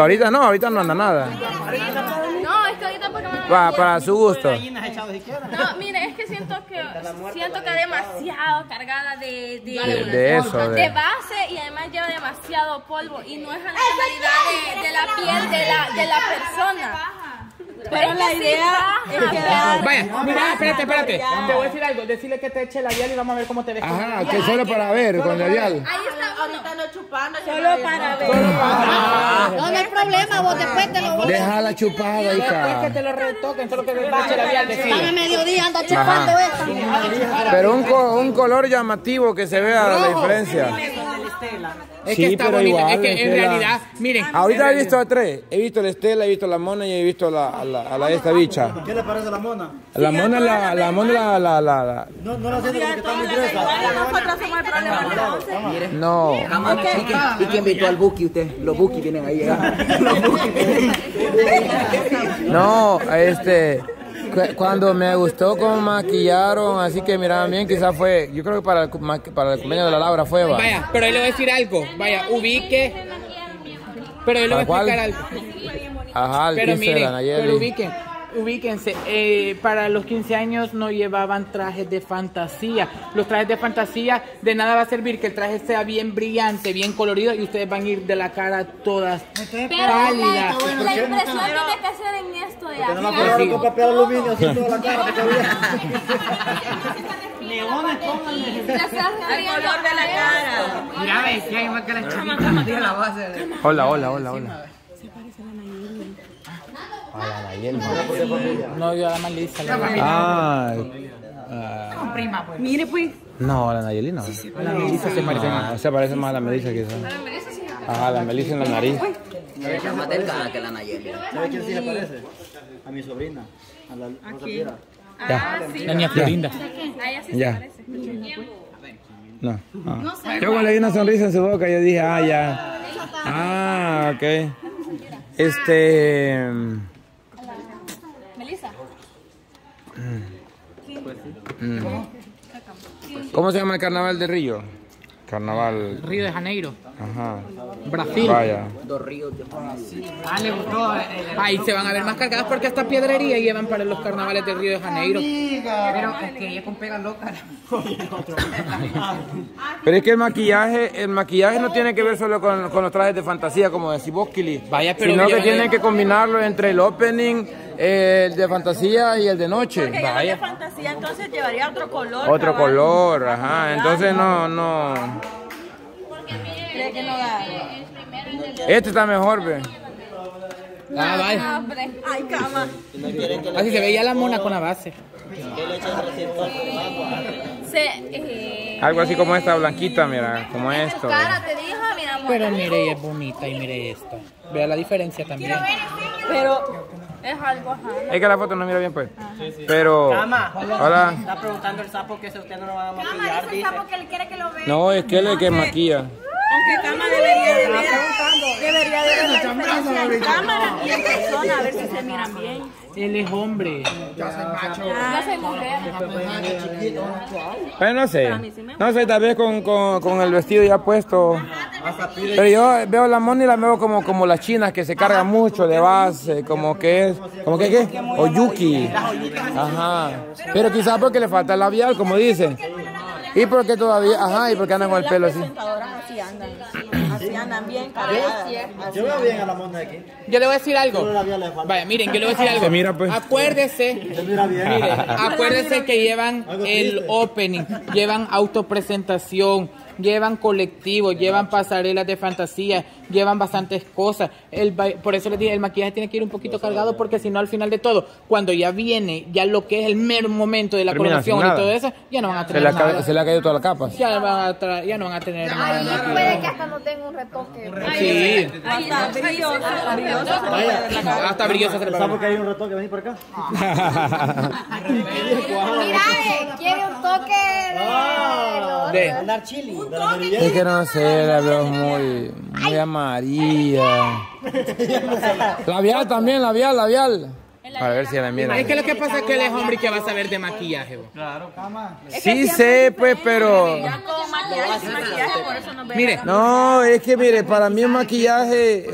Ahorita no anda nada. No, es que ahorita porque no para su gusto. No, mire, es que siento que demasiado cargada de eso, de base, y además lleva demasiado polvo y no es a la calidad de la piel de la persona. Pero la idea es que... Vaya, mira, espérate. Te voy a decir algo, decirle que te eche la labial y vamos a ver cómo te ves. Ajá, que solo para ver, con labial. Ahí está, ahorita lo chupando. Solo para ver. No hay problema, vos después te lo voy a... Deja la chupada, hija. Después que te lo retoquen, solo que te eche la labial, decir. A mediodía anda chupando esta. Pero un color llamativo que se vea la diferencia. Es que está bonita, es que en realidad, miren. Ahorita he visto a tres. He visto a la Estela, he visto a la Mona y he visto a esta bicha. ¿Qué le parece a la Mona? La Mona, la... No la sé de lo que está muy gruesa. No. ¿Y quién invitó al Buki usted? Los Buki vienen ahí. No, cuando me gustó cómo maquillaron, así que miraban bien, quizás fue, yo creo que para el cumpleaños de la Laura fue. Vaya, pero él le voy a decir algo, vaya, ubique, pero él le voy a explicar algo. Ajá, pero miren, pero ubíquense, para los 15 años no llevaban trajes de fantasía. Los trajes de fantasía de nada va a servir que el traje sea bien brillante, bien colorido, y ustedes van a ir de la cara todas pálidas. Pero la impresión tiene que ser en esto de acá. No me acuerdo con papel aluminio así toda la cara. Leones, pónganle. Al color de la cara. Mira, ves que hay más que la chamaca. Hola. Se parece a la Nayeli. No, yo a la Melissa. Con prima, pues. Mire, pues. No, a la Nayeli no. La Melissa se parece más. Se parece más a la Melissa, quizás. A la Melissa sí. Ajá, la Melissa en la nariz. Es más delgada que la Nayeli. ¿Sabes quién sí le parece? A mi sobrina. A la Rosa. Ah, sí. La niña Florinda. A ella sí se parece. No. Yo cuando le vi una sonrisa en su boca, yo dije, ah, ya. Ah, ok. Melissa. ¿Cómo se llama el carnaval de Río? Carnaval Río de Janeiro. Ajá. Brasil. Vaya. Dos ríos de Brasil. Ah, le gustó. Ahí se van a ver más cargadas porque hasta piedrería llevan para los carnavales de Río de Janeiro. Pero es que ella con pega loca. Pero es que el maquillaje no tiene que ver solo con los trajes de fantasía, como decís vos, Kili. Vaya, pero sino que tienen que combinarlo entre el opening, el de fantasía y el de noche. Porque vaya. El de fantasía entonces llevaría otro color. Otro cabal. Color, ajá. Entonces no. Porque mire, que no da. Este está mejor, ve. Ah, vaya. Ay, cama. Así se veía la Mona con la base. Algo así como esta blanquita, mira, como esto. Pero mire, ella es bonita y mire esta. Vea la diferencia también. Pero... es algo ajá. Es que la foto no mira bien, pues. Sí. Pero. Cama. Hola. Está preguntando el sapo que si usted no lo va a maquillar. Cama, dice el sapo que él quiere que lo vea. No, es que él es el que maquilla. Aunque Cama debería de cámara y en persona a ver si se miran bien. Él es hombre. Yo soy macho. Yo soy mujer. Pues no sé. No sé, tal vez con el vestido ya puesto. Pero yo veo la Mona y la veo como las chinas que se cargan mucho de base, como que ¿qué? Oyuki. Ajá. Pero quizás porque le falta el labial, como dicen. Y porque todavía, ajá, y porque andan con el pelo así. Andan bien cargadas. Yo veo bien a la Mona de aquí. Yo le voy a decir algo. Vaya, miren, yo le voy a decir algo. Mira, pues. Acuérdese que llevan el opening, llevan autopresentación, llevan colectivos, llevan pasarelas de fantasía, llevan bastantes cosas. Por eso les dije, el maquillaje tiene que ir un poquito cargado porque si no al final de todo, cuando ya viene, ya lo que es el mero momento de la coronación y todo eso, ya no van a tener nada. Se le ha caído toda la capa. Ya no van a tener nada. Ay, puede que hasta no tenga un retoque. Sí. Hasta brillosa se le va a ver. ¿Sabes que hay un retoque? ¿Venís por acá? Mira, quiere un toque de andar chili. Es que no sé, la veo muy amarilla. Labial también, labial. Para ver si la mierda. Es que lo que pasa es que él es hombre y que va a saber de maquillaje. Bo. Claro, cama. Sí sé, pues, pero... Mire. No, es que mire, para mí un maquillaje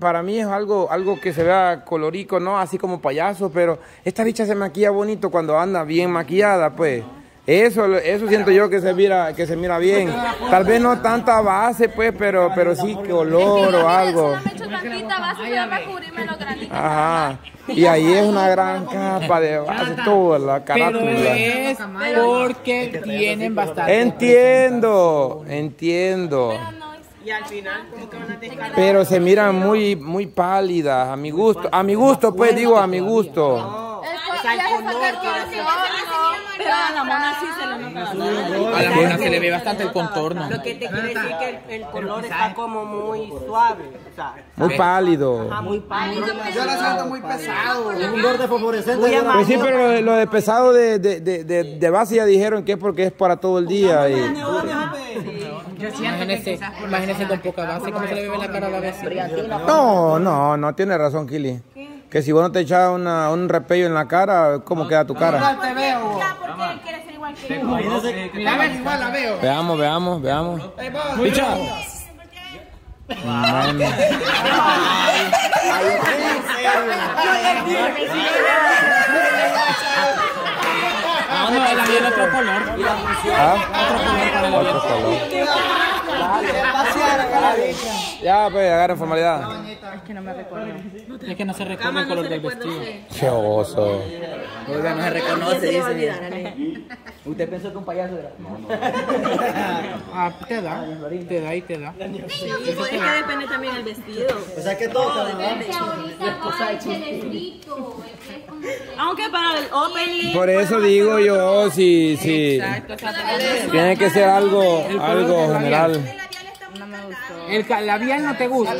para mí es algo que se vea colorico, ¿no? Así como payaso, pero esta bicha se maquilla bonito cuando anda bien maquillada, pues. Eso siento yo que se mira bien. Tal vez no tanta base, pues, pero sí color o algo. Ajá. Y ahí es una gran capa de base, toda la carátula. Pero es porque tienen bastante. Entiendo. Y al final, como que van a dejar. Pero se miran muy, muy pálidas, a mi gusto. A mi gusto, pues, digo, a mi gusto. A la mona sí se le nota. A la mona se le ve bastante el contorno. Lo que te quiere decir es que el color está como muy suave. O sea, muy pálido. Ajá, muy pálido. Yo la siento muy pesado. Es un verde fosforescente. Pues sí, pero lo de pesado de base ya dijeron que es porque es para todo el día. Imagínense con poca base, ¿cómo se le ve la cara a la vez? No, tiene razón, Kili. Que si vos no te echas un repello en la cara, ¿cómo queda tu cara? Te veo. ¿Por qué quieres ser igual que yo? La veo. Veamos. ¡Picha! No, la vi en otro color. Otro color. Ya, pues, agarren formalidad. Es que no me recuerdo. Es que no se reconoce el color del vestido. Qué oso. Oiga, no se reconoce, dice. ¿Usted pensó que un payaso era? No. Ah, te da. Sí, es que depende también del vestido. O sea, que todo depende. Aunque para el opening... Por eso digo yo, sí. Tiene que ser algo general. No me gustó. El labial no te gusta.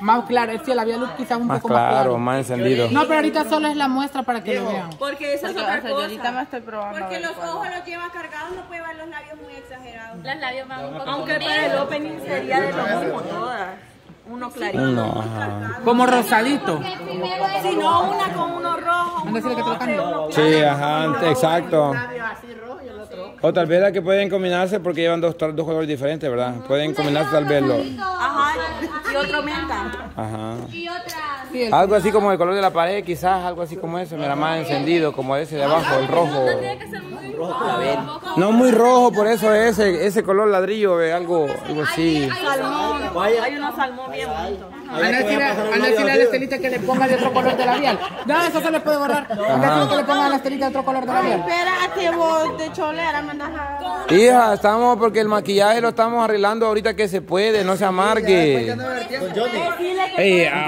Más claro, es que el labial quizás un poco más claro. Más encendido. No, pero ahorita solo es la muestra para que lo vean. Porque esa es otra cosa. Yo ahorita me estoy probando. Porque los ojos los llevas cargados, no puede llevar los labios muy exagerados. Los labios van un poco. Aunque para el opening sería de lo mismo todas. Uno clarito. Como rosadito. Si no, una con uno rojo. Sí, ajá, exacto. O tal vez las que pueden combinarse porque llevan dos colores diferentes, ¿verdad? Pueden combinarse tal vez los... Ajá, y otro menta. Ajá. Y otra... Algo así como el color de la pared, quizás, algo así como eso, mira, más encendido, como ese de abajo, el rojo. No muy rojo, por eso ese color ladrillo, algo así. Hay unos salmón bien bonitos. Ana, la estelita que le ponga de otro color de labial. No, eso se le puede borrar. Ana, que le ponga la estelita de otro color de labial. Espérate, vos de cholera, mandas a... Hija, estamos, porque el maquillaje lo estamos arreglando ahorita que se puede, no se amargue.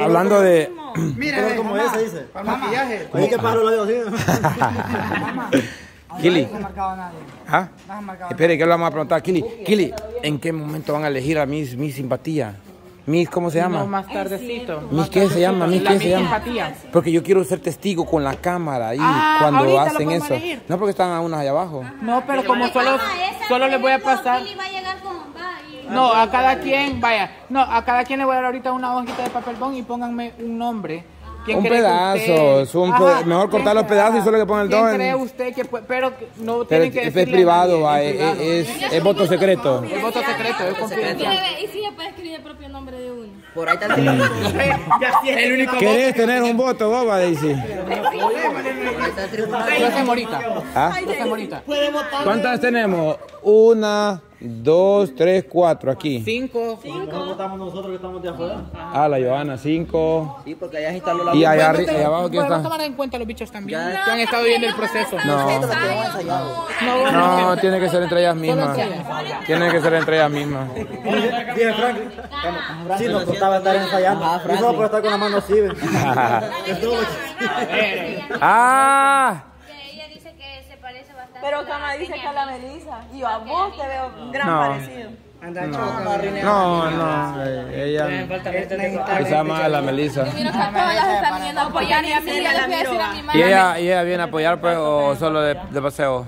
Hablando de... Mira, como ese dice. Para maquillaje. Oye, que paro lo digo así. Kili, ¿ah? Espere, que lo vamos a preguntar. Kili, ¿en qué momento van a elegir a mis simpatías? Mis, ¿cómo se llama? No, más tardecito. Mis, ¿qué se llama? Mis, ¿qué se llama? Porque yo quiero ser testigo con la cámara ahí cuando hacen eso. Elegir. No, porque están a unas allá abajo. No, pero como solo les voy a pasar. No, a cada quien, vaya. No, a cada quien le voy a dar ahorita una hojita de papel bond y pónganme un nombre. Un pedazo, mejor cortar los pedazos y solo que pongan el don. ¿Cree usted que puede? Pero no tiene que decirle. Es privado, es voto secreto. Es voto secreto, es confidencial. Y si se puede escribir el propio nombre de uno. Por ahí está el único. ¿Querés tener un voto, boba, Daysi? Morita. ¿Cuántas tenemos? 1, 2, 3, 4, aquí. 5. ¿Cómo votamos nosotros que estamos de afuera? Ah, la Johanna, 5. Sí, porque allá instaló la... Y allá abajo, ¿quién está? Podemos tomar en cuenta los bichos también, que han estado viendo el proceso. No, tiene que ser entre ellas mismas. Dime, Frank. Sí, nos costaba estar ensayando. Y solo por estar con la mano así. ¡Ah! Pero Cama dice que a la Melissa. Y yo a vos te veo gran parecido. No, ella se llama a la Melissa. Y ella viene a apoyar, pues, o solo de paseo.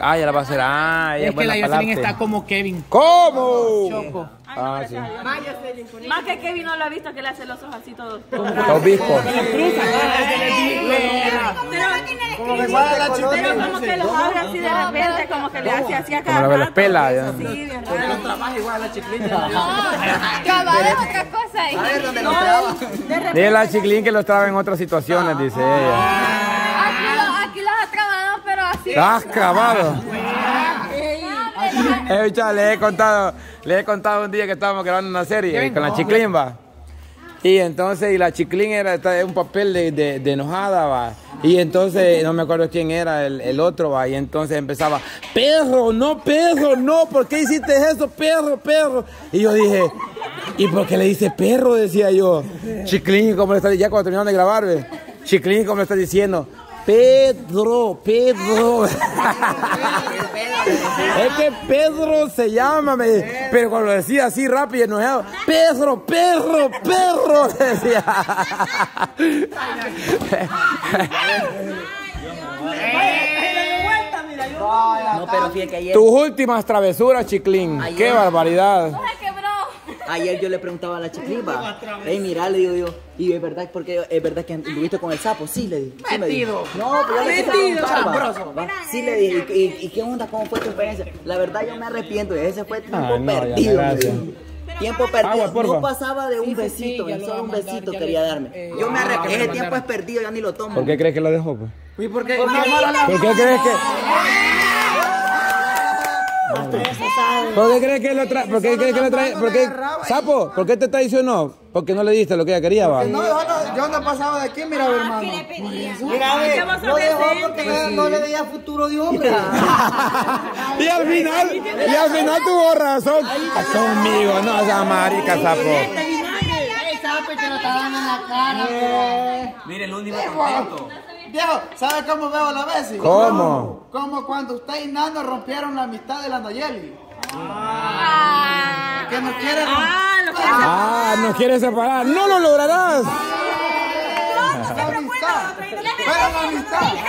Ah, ya la va a hacer. Ah, es que la Jocelyn está como Kevin. ¿Cómo? Choco. Ah, sí. Más que Kevin no la ha visto, que le hace los ojos así todos. Los bispos. Como que guarda la chica. Pero como que los abre así de repente, como que le hace así acá. Como que los pela. Ya. Sí, de verdad. Los trabaja igual a la chiclín. Cabal es otra cosa. A ver, donde los traba. Dile a la chiclín que los traba en otras situaciones, dice ella. ¡Estás clavado! Le he contado un día que estábamos grabando una serie con la chiclín, va. Y entonces, y la chiclín era un papel de enojada, va. Y entonces, no me acuerdo quién era el otro, va. Y entonces empezaba, perro, no, ¿por qué hiciste eso? Perro. Y yo dije, ¿y por qué le dice perro? Decía yo. Chiclín, como le está diciendo, ya cuando terminaron de grabar, ve. Chiclín, como le está diciendo, Pedro. Es que Pedro se llama, pero cuando lo decía así rápido, enojado, Pedro, decía. No, pero fíjate que ayer... Tus últimas travesuras, Chiclín. Ayer, qué barbaridad. Ayer yo le preguntaba a la chiclipa, mira, le digo yo, y es verdad que anduviste con el sapo, sí, le dije. Sí, metido. No, pero yo le dije, sí, le dije, ¿y qué onda? ¿Cómo fue tu experiencia? La verdad yo me arrepiento, ese fue tiempo perdido. Tiempo perdido, no pasaba de un besito, solo un besito quería darme. Yo me arrepiento, ese tiempo es perdido, ya ni lo tomo. ¿Por qué crees que lo dejó? Pues? ¿Por qué crees que...? ¿Por qué crees que lo trae? ¿Por qué crees que lo trae? ¿Por qué? ¿Sapo? ¿Por qué te traicionó? Porque no le diste lo que ella quería, va. No, yo no pasaba de aquí, mira, hermano. Mira, lo dejó porque no le veía futuro de hombre. Y al final tuvo razón. Conmigo, no seas marica, Sapo. Mire, el único contento. Viejo, ¿sabe cómo veo a la Daysi? ¿Cómo? Como cuando usted y Nano rompieron la amistad de la Nayeli. Que nos quiere romper. Nos quiere separar. ¡No lo lograrás! ¡No, no te preocupes! ¡Pero la amistad!